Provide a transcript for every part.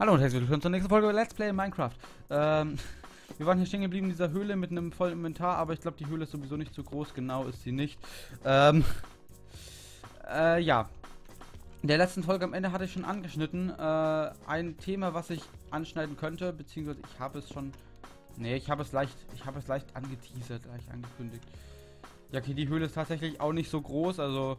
Hallo und herzlich willkommen zur nächsten Folge Let's Play Minecraft. Wir waren hier stehen geblieben in dieser Höhle mit einem vollen Inventar, aber ich glaube, die Höhle ist sowieso nicht so groß. Genau ist sie nicht. Ja. In der letzten Folge am Ende hatte ich schon angeschnitten. Ein Thema, was ich anschneiden könnte, beziehungsweise ich habe es schon... Ne, ich habe es leicht angeteasert, leicht angekündigt. Ja, okay, die Höhle ist tatsächlich auch nicht so groß, also...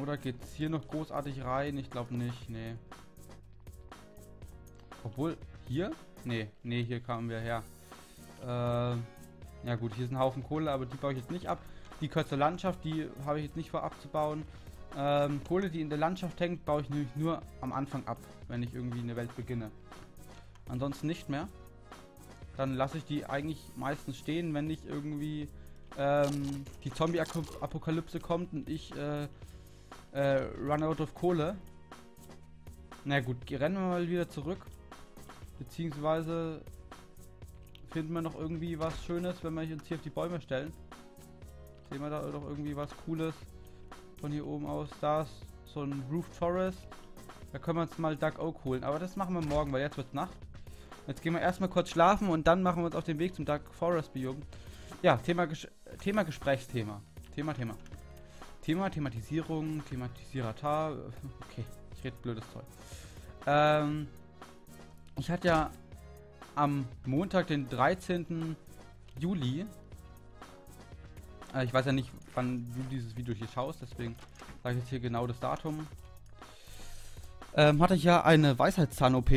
Oder geht's hier noch großartig rein? Ich glaube nicht, nee. Obwohl, hier? Nee, hier kamen wir her. Ja gut, hier ist ein Haufen Kohle, aber die baue ich jetzt nicht ab. Die kurze Landschaft, die habe ich jetzt nicht vor abzubauen. Kohle, die in der Landschaft hängt, baue ich nämlich nur am Anfang ab, wenn ich irgendwie eine Welt beginne. Ansonsten nicht mehr. Dann lasse ich die eigentlich meistens stehen, wenn nicht irgendwie die Zombie-Apokalypse kommt und ich... run out of Kohle. Na gut, rennen wir mal wieder zurück. Beziehungsweise finden wir noch irgendwie was Schönes, wenn wir uns hier auf die Bäume stellen. Sehen wir da doch irgendwie was Cooles von hier oben aus. Da ist so ein Roofed Forest. Da können wir uns mal Dark Oak holen. Aber das machen wir morgen, weil jetzt wird Nacht. Jetzt gehen wir erstmal kurz schlafen und dann machen wir uns auf den Weg zum Dark Forest Biom. Ja, Thematisierung, Thematisierata, okay, ich rede blödes Zeug. Ich hatte ja am Montag, den 13. Juli, ich weiß ja nicht, wann du dieses Video hier schaust, deswegen sage ich jetzt hier genau das Datum, hatte ich ja eine Weisheitszahn-OP.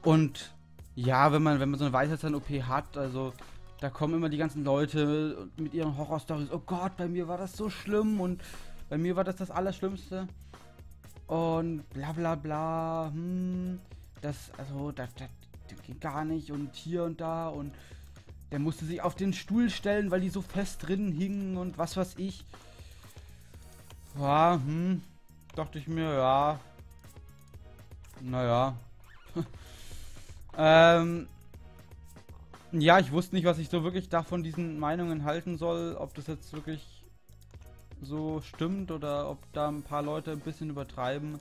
Und ja, wenn man so eine Weisheitszahn-OP hat, also... Da kommen immer die ganzen Leute mit ihren Horrorstories. Oh Gott, bei mir war das so schlimm und bei mir war das das Allerschlimmste. Und bla bla bla. Das geht gar nicht und hier und da. Und der musste sich auf den Stuhl stellen, weil die so fest drin hingen und was weiß ich. Ja, dachte ich mir, ja. Naja. Ja, ich wusste nicht, was ich so wirklich da von diesen Meinungen halten soll, ob das jetzt wirklich so stimmt oder ob da ein paar Leute ein bisschen übertreiben.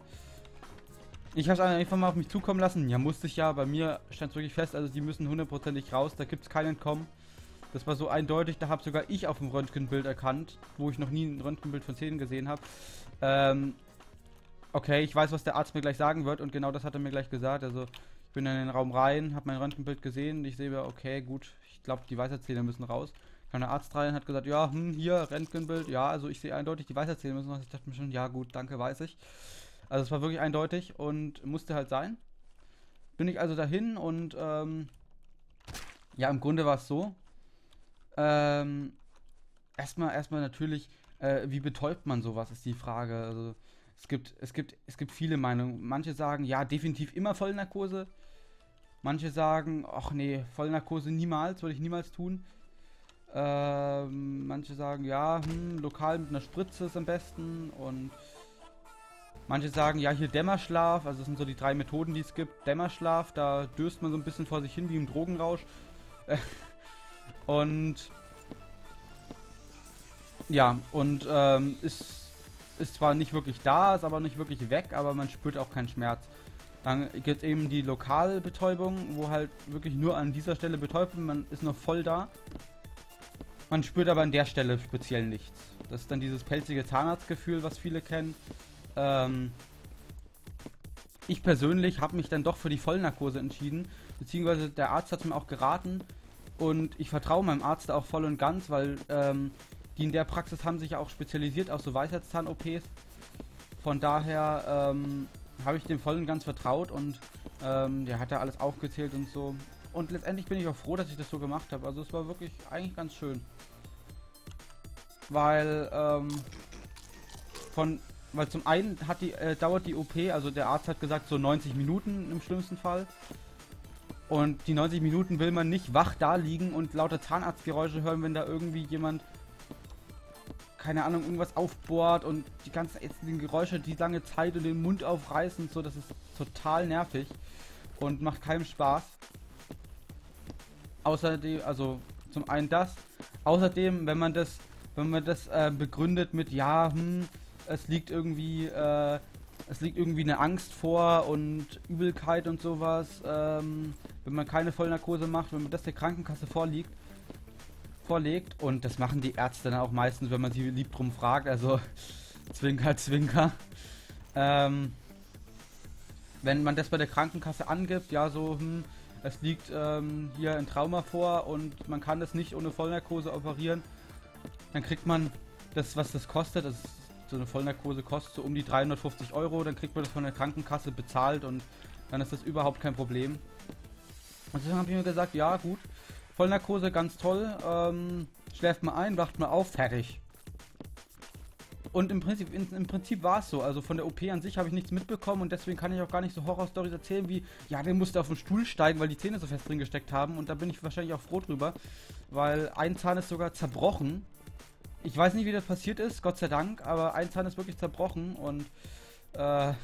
Ich habe es einfach mal auf mich zukommen lassen. Ja, musste ich ja. Bei mir stand es wirklich fest, also die müssen hundertprozentig raus, da gibt es kein Entkommen. Das war so eindeutig, da habe sogar ich auf dem Röntgenbild erkannt, wo ich noch nie ein Röntgenbild von Zähnen gesehen habe. Okay, ich weiß, was der Arzt mir gleich sagen wird und genau das hat er mir gleich gesagt, also... Ich bin in den Raum rein, habe mein Röntgenbild gesehen und ich sehe, okay, gut, ich glaube, die Weisheitszähne müssen raus. Kam der Arzt rein und hat gesagt, ja, hier, Röntgenbild, ja, also ich sehe eindeutig, die Weisheitszähne müssen raus. Ich dachte mir schon, ja, gut, danke, weiß ich. Also es war wirklich eindeutig und musste halt sein. Bin ich also dahin und, ja, im Grunde war es so. Erstmal natürlich, wie betäubt man sowas, ist die Frage, also... Es gibt viele Meinungen. Manche sagen, ja, definitiv immer Vollnarkose. Manche sagen, ach nee, Vollnarkose niemals, würde ich niemals tun. Manche sagen, ja, lokal mit einer Spritze ist am besten. Und manche sagen, ja, hier Dämmerschlaf. Also das sind so die drei Methoden, die es gibt. Dämmerschlaf, da döst man so ein bisschen vor sich hin wie im Drogenrausch. Und ja, und ist zwar nicht wirklich da, ist aber nicht wirklich weg, aber man spürt auch keinen Schmerz. Dann gibt es eben die Lokalbetäubung, wo halt wirklich nur an dieser Stelle betäubt wird, man ist noch voll da. Man spürt aber an der Stelle speziell nichts. Das ist dann dieses pelzige Zahnarztgefühl, was viele kennen. Ich persönlich habe mich dann doch für die Vollnarkose entschieden, beziehungsweise der Arzt hat mir auch geraten und ich vertraue meinem Arzt auch voll und ganz, weil... Die in der Praxis haben sich ja auch spezialisiert auf so Weisheitszahn-OPs. Von daher habe ich dem voll und ganz vertraut und der hat ja alles aufgezählt und so. Und letztendlich bin ich auch froh, dass ich das so gemacht habe. Also es war wirklich eigentlich ganz schön. Weil weil zum einen hat dauert die OP, also der Arzt hat gesagt so 90 Minuten im schlimmsten Fall. Und die 90 Minuten will man nicht wach da liegen und lauter Zahnarztgeräusche hören, wenn da irgendwie jemand... keine Ahnung, irgendwas aufbohrt und die ganzen ätzenden Geräusche, die lange Zeit und den Mund aufreißen und so, das ist total nervig und macht keinem Spaß. Außerdem, also zum einen das, außerdem, wenn man das begründet mit, ja, es liegt irgendwie eine Angst vor und Übelkeit und sowas, wenn man keine Vollnarkose macht, wenn man das der Krankenkasse vorlegt. Und das machen die Ärzte dann auch meistens, wenn man sie lieb drum fragt, also Zwinker, Zwinker. Wenn man das bei der Krankenkasse angibt, ja so, es liegt hier ein Trauma vor und man kann das nicht ohne Vollnarkose operieren, dann kriegt man das, was das kostet. Das ist, so eine Vollnarkose kostet so um die 350 €, dann kriegt man das von der Krankenkasse bezahlt und dann ist das überhaupt kein Problem. Also dann habe ich mir gesagt, ja gut, Vollnarkose, ganz toll, schläft mal ein, wacht mal auf, fertig. Und im Prinzip war es so, also von der OP an sich habe ich nichts mitbekommen und deswegen kann ich auch gar nicht so Horror-Stories erzählen wie, ja, der musste auf den Stuhl steigen, weil die Zähne so fest drin gesteckt haben, und da bin ich wahrscheinlich auch froh drüber, weil ein Zahn ist sogar zerbrochen. Ich weiß nicht, wie das passiert ist, Gott sei Dank, aber ein Zahn ist wirklich zerbrochen und ja,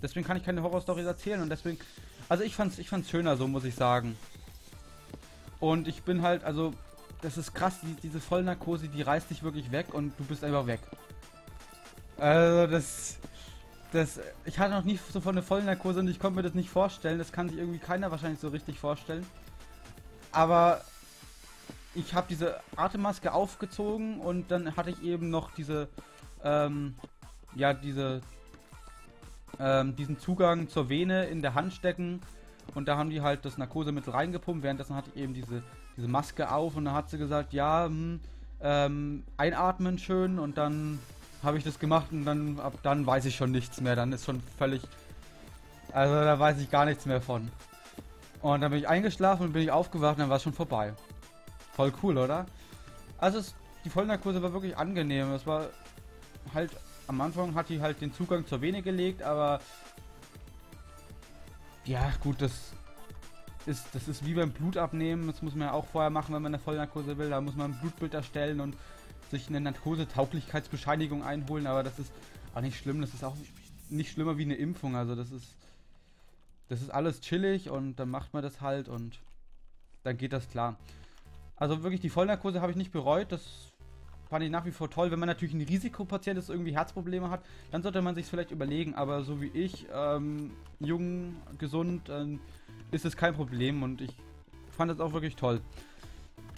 deswegen kann ich keine Horror-Stories erzählen und deswegen, also ich fand's schöner so, muss ich sagen. Und ich bin halt, also das ist krass, diese Vollnarkose, die reißt dich wirklich weg und du bist einfach weg. Also ich hatte noch nie so von einer Vollnarkose und ich konnte mir das nicht vorstellen. Das kann sich irgendwie keiner wahrscheinlich so richtig vorstellen. Aber ich habe diese Atemmaske aufgezogen und dann hatte ich eben noch diesen Zugang zur Vene in der Hand stecken. Und da haben die halt das Narkosemittel reingepumpt, währenddessen hatte ich eben diese Maske auf und dann hat sie gesagt, ja, einatmen schön, und dann habe ich das gemacht und dann, ab dann weiß ich schon nichts mehr, dann ist schon völlig, also da weiß ich gar nichts mehr von. Und dann bin ich eingeschlafen und bin ich aufgewacht und dann war es schon vorbei. Voll cool, oder? Also die Vollnarkose war wirklich angenehm, es war halt, am Anfang hat die halt den Zugang zur Vene gelegt, aber ja gut, das ist wie beim Blutabnehmen, das muss man ja auch vorher machen, wenn man eine Vollnarkose will, da muss man ein Blutbild erstellen und sich eine Narkosetauglichkeitsbescheinigung einholen, aber das ist auch nicht schlimm, das ist auch nicht schlimmer wie eine Impfung, also das ist alles chillig und dann macht man das halt und dann geht das klar. Also wirklich, die Vollnarkose habe ich nicht bereut, das fand ich nach wie vor toll. Wenn man natürlich ein Risikopatient ist, irgendwie Herzprobleme hat, dann sollte man sich vielleicht überlegen, aber so wie ich, jung, gesund, ist es kein Problem und ich fand das auch wirklich toll.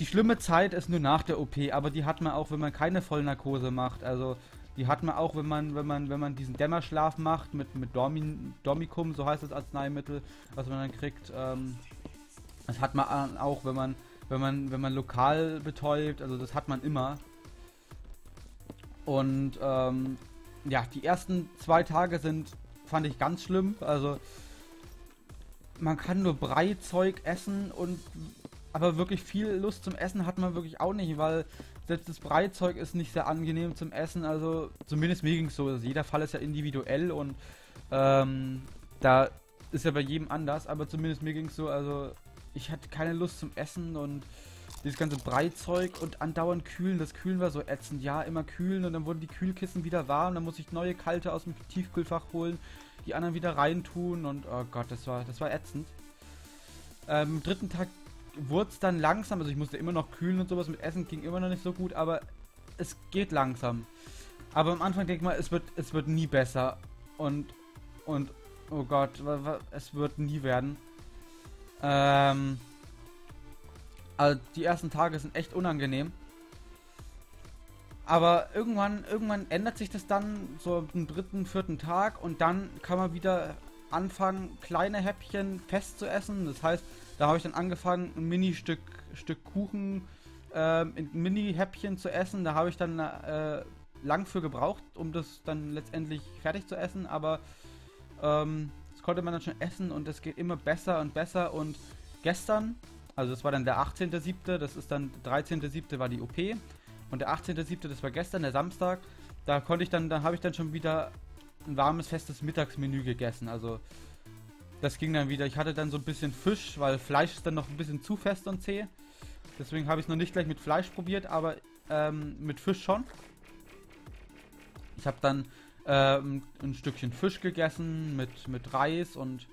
Die schlimme Zeit ist nur nach der OP, aber die hat man auch, wenn man keine Vollnarkose macht. Also die hat man auch, wenn man diesen Dämmerschlaf macht mit Dormicum, so heißt das Arzneimittel, was man dann kriegt. Das hat man auch, wenn man lokal betäubt, also das hat man immer. Und ja, die ersten 2 Tage fand ich ganz schlimm, also man kann nur Breizeug essen und, aber wirklich viel Lust zum Essen hat man wirklich auch nicht, weil selbst das Breizeug ist nicht sehr angenehm zum Essen, also zumindest mir ging es so, also jeder Fall ist ja individuell und da ist ja bei jedem anders, aber zumindest mir ging es so, also ich hatte keine Lust zum Essen und dieses ganze Breizeug und andauernd kühlen, das Kühlen war so ätzend, ja, immer kühlen und dann wurden die Kühlkissen wieder warm, dann muss ich neue kalte aus dem Tiefkühlfach holen, die anderen wieder reintun und oh Gott, das war ätzend. Am 3. Tag wurde es dann langsam, also ich musste immer noch kühlen und sowas, mit Essen ging immer noch nicht so gut, aber es geht langsam. Aber am Anfang denke ich mal, es wird nie besser und oh Gott, es wird nie werden. Also die ersten Tage sind echt unangenehm. Aber irgendwann ändert sich das dann so am 3., 4. Tag und dann kann man wieder anfangen, kleine Häppchen fest zu essen. Das heißt, da habe ich dann angefangen, ein Mini-Stück Kuchen in Mini-Häppchen zu essen. Da habe ich dann lang für gebraucht, um das dann letztendlich fertig zu essen. Aber das konnte man dann schon essen und es geht immer besser und besser. Und gestern, also das war dann der 18.07., das ist dann 13.07. war die OP und der 18.07., das war gestern, der Samstag, da konnte ich dann, da habe ich dann schon wieder ein warmes, festes Mittagsmenü gegessen, also das ging dann wieder. Ich hatte dann so ein bisschen Fisch, weil Fleisch ist dann noch ein bisschen zu fest und zäh, deswegen habe ich es noch nicht gleich mit Fleisch probiert, aber mit Fisch schon. Ich habe dann ein Stückchen Fisch gegessen mit Reis und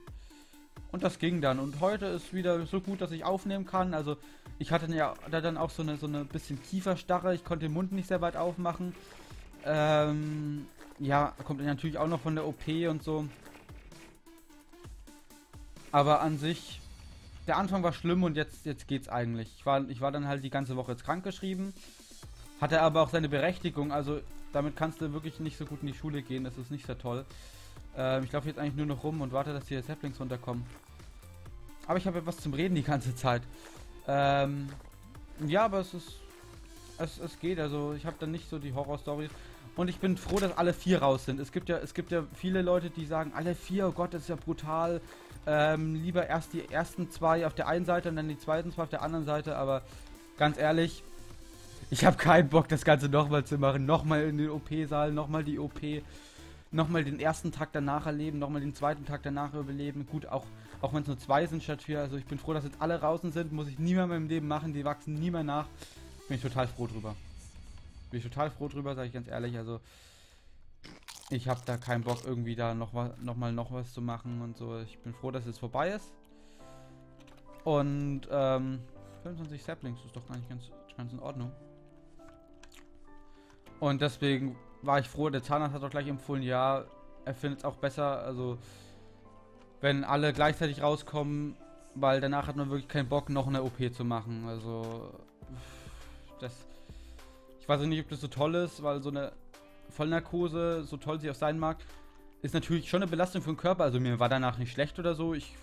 das ging dann. Und heute ist wieder so gut, dass ich aufnehmen kann. Also ich hatte ja da dann auch so eine bisschen Kieferstarre. Ich konnte den Mund nicht sehr weit aufmachen. Ja, kommt natürlich auch noch von der OP und so. Aber an sich, der Anfang war schlimm und jetzt geht's eigentlich. Ich war dann halt die ganze Woche jetzt krankgeschrieben. Hatte aber auch seine Berechtigung, also damit kannst du wirklich nicht so gut in die Schule gehen, das ist nicht so toll. Ich laufe jetzt eigentlich nur noch rum und warte, dass die Saplings runterkommen. Aber ich habe etwas zum Reden die ganze Zeit. Ja, aber es geht, also ich habe dann nicht so die Horror-Stories. Und ich bin froh, dass alle 4 raus sind. Es gibt ja viele Leute, die sagen, alle 4, oh Gott, das ist ja brutal. Lieber erst die ersten 2 auf der einen Seite und dann die zweiten 2 auf der anderen Seite. Aber ganz ehrlich, ich habe keinen Bock, das Ganze nochmal zu machen. Nochmal in den OP-Saal, nochmal die OP, nochmal den ersten Tag danach erleben, nochmal den zweiten Tag danach überleben. Gut, auch wenn es nur 2 sind statt 4. Also ich bin froh, dass jetzt alle draußen sind. Muss ich nie mehr in meinem Leben machen, die wachsen nie mehr nach. Bin ich total froh drüber. Sage ich ganz ehrlich, also ich habe da keinen Bock irgendwie da noch was zu machen und so. Ich bin froh, dass es vorbei ist. Und 25 Saplings ist doch gar nicht ganz in Ordnung. Und deswegen war ich froh, der Zahnarzt hat doch gleich empfohlen, ja, er findet es auch besser, also wenn alle gleichzeitig rauskommen, weil danach hat man wirklich keinen Bock, noch eine OP zu machen. Also ich weiß nicht, ob das so toll ist, weil so eine Vollnarkose, so toll sie auch sein mag, ist natürlich schon eine Belastung für den Körper. Also mir war danach nicht schlecht oder so. Ich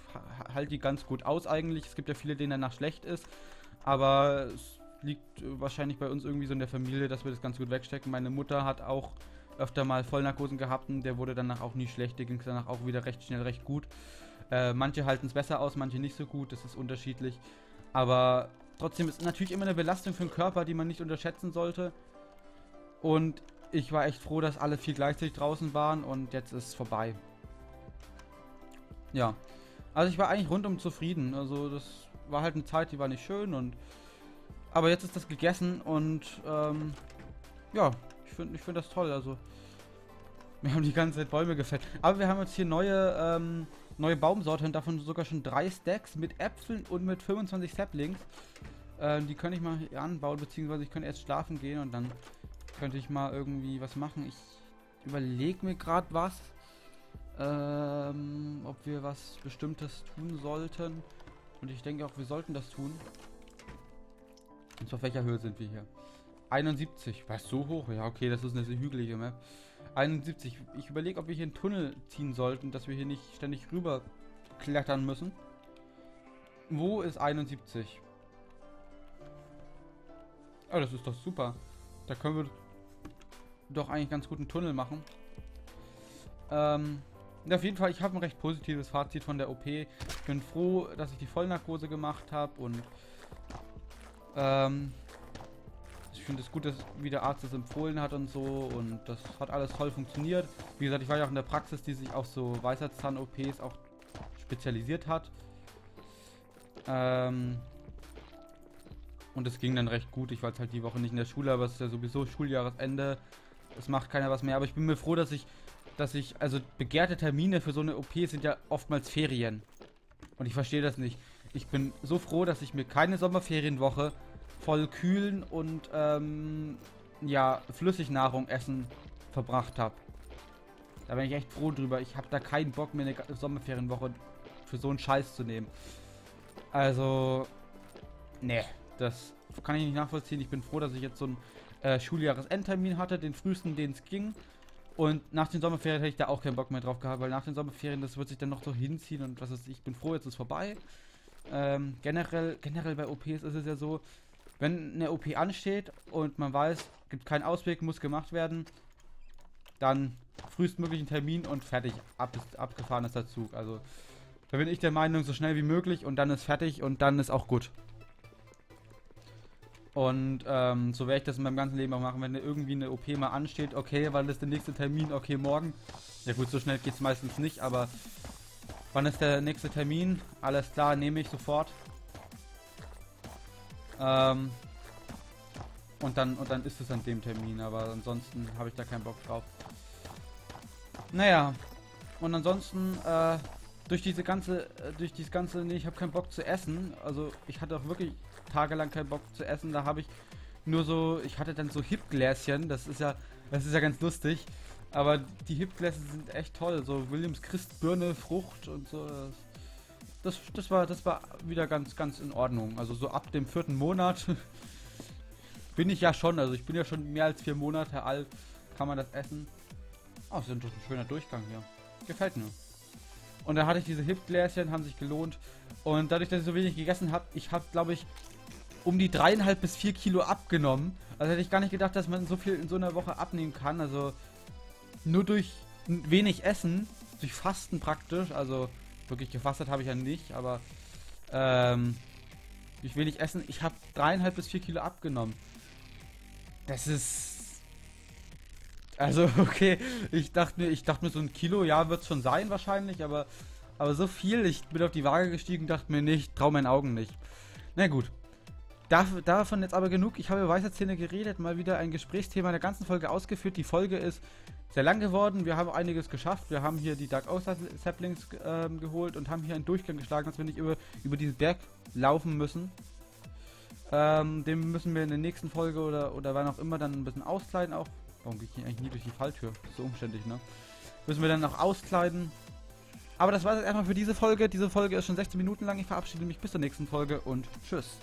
halte die ganz gut aus eigentlich. Es gibt ja viele, denen danach schlecht ist. Aber es liegt wahrscheinlich bei uns irgendwie so in der Familie, dass wir das ganz gut wegstecken. Meine Mutter hat auch öfter mal Vollnarkosen gehabt und der wurde danach auch nie schlecht. Der ging es danach auch wieder recht schnell recht gut. Manche halten es besser aus, manche nicht so gut. Das ist unterschiedlich. Aber trotzdem ist natürlich immer eine Belastung für den Körper, die man nicht unterschätzen sollte. Und ich war echt froh, dass alle 4 gleichzeitig draußen waren und jetzt ist es vorbei. Ja, also ich war eigentlich rundum zufrieden. Also das war halt eine Zeit, die war nicht schön. Aber jetzt ist das gegessen und ja, ich find das toll. Also wir haben die ganze Zeit Bäume gefällt. Aber wir haben jetzt hier neue Baumsorte und davon sogar schon 3 Stacks mit Äpfeln und mit 25 Saplings. Die könnte ich mal hier anbauen, beziehungsweise ich könnte erst schlafen gehen und dann könnte ich mal irgendwie was machen. Ich überlege mir gerade was, ob wir was Bestimmtes tun sollten. Und ich denke auch, wir sollten das tun. Und zwar, auf welcher Höhe sind wir hier? 71. Was, so hoch? Ja, okay, das ist eine sehr hügelige Map. 71. Ich überlege, ob wir hier einen Tunnel ziehen sollten, dass wir hier nicht ständig rüber klettern müssen. Wo ist 71? Oh, das ist doch super. Da können wir doch eigentlich ganz gut einen Tunnel machen. Auf jeden Fall, ich habe ein recht positives Fazit von der OP. Ich bin froh, dass ich die Vollnarkose gemacht habe und ich finde es gut, dass wie der Arzt es empfohlen hat und so, und das hat alles toll funktioniert. Wie gesagt, ich war ja auch in der Praxis, die sich auf so Weisheitszahn-OPs auch spezialisiert hat. Und es ging dann recht gut. Ich war jetzt halt die Woche nicht in der Schule, aber es ist ja sowieso Schuljahresende. Es macht keiner was mehr, aber ich bin mir froh, dass ich, also begehrte Termine für so eine OP sind ja oftmals Ferien. Und ich verstehe das nicht. Ich bin so froh, dass ich mir keine Sommerferienwoche voll kühlen und ja, Flüssignahrung essen verbracht habe. Da bin ich echt froh drüber. Ich habe da keinen Bock, mir eine Sommerferienwoche für so einen Scheiß zu nehmen. Also, ne, das kann ich nicht nachvollziehen. Ich bin froh, dass ich jetzt so einen Schuljahresendtermin hatte, den frühesten, den es ging. Und nach den Sommerferien hätte ich da auch keinen Bock mehr drauf gehabt, weil nach den Sommerferien, das wird sich dann noch so hinziehen und was ist. Ich bin froh, jetzt ist es vorbei. Generell bei OPs ist es ja so, wenn eine OP ansteht und man weiß, gibt keinen Ausweg, muss gemacht werden, dann frühestmöglichen Termin und fertig, abgefahren ist der Zug. Also da bin ich der Meinung, so schnell wie möglich und dann ist fertig und dann ist auch gut. Und so werde ich das in meinem ganzen Leben auch machen, wenn irgendwie eine OP mal ansteht, okay, wann ist der nächste Termin, okay, morgen. Ja gut, so schnell geht es meistens nicht, aber wann ist der nächste Termin? Alles klar, nehme ich sofort. Und dann ist es an dem Termin, aber ansonsten habe ich da keinen Bock drauf. Naja, und ansonsten durch dieses ganze, ich habe keinen Bock zu essen. Also ich hatte auch wirklich tagelang keinen Bock zu essen. Da habe ich nur so, ich hatte dann so Hip-Gläschen. Das ist ja Das ist ja ganz lustig. Aber die Hip-Klassen sind echt toll. So Williams Christ, Birne, Frucht und so. Das war wieder ganz in Ordnung. Also so ab dem 4. Monat bin ich ja schon. Also ich bin ja schon mehr als 4 Monate alt. Kann man das essen. Oh, das ist ein schöner Durchgang hier. Gefällt mir. Und da hatte ich diese Hip-Gläschen, haben sich gelohnt. Und dadurch, dass ich so wenig gegessen habe, ich habe, glaube ich, um die 3,5 bis 4 Kilo abgenommen. Also hätte ich gar nicht gedacht, dass man so viel in so einer Woche abnehmen kann. Also nur durch wenig Essen, durch Fasten praktisch. Also wirklich gefastet habe ich ja nicht, aber durch wenig Essen. Ich habe 3,5 bis 4 Kilo abgenommen. Das ist... Also, okay, ich dachte mir so ein Kilo, ja, wird es schon sein wahrscheinlich, aber so viel, ich bin auf die Waage gestiegen, dachte mir nicht, trau meinen Augen nicht. Na gut, davon jetzt aber genug, ich habe über Weisheitszähne geredet, mal wieder ein Gesprächsthema der ganzen Folge ausgeführt, die Folge ist sehr lang geworden, wir haben einiges geschafft, wir haben hier die Dark Oak Saplings geholt und haben hier einen Durchgang geschlagen, dass wir nicht über diesen Berg laufen müssen. Dem müssen wir in der nächsten Folge oder wann auch immer dann ein bisschen auskleiden auch. Warum gehe ich eigentlich nie durch die Falltür? So umständlich, ne? Müssen wir dann noch auskleiden. Aber das war es erstmal für diese Folge. Diese Folge ist schon 16 Minuten lang. Ich verabschiede mich bis zur nächsten Folge und tschüss.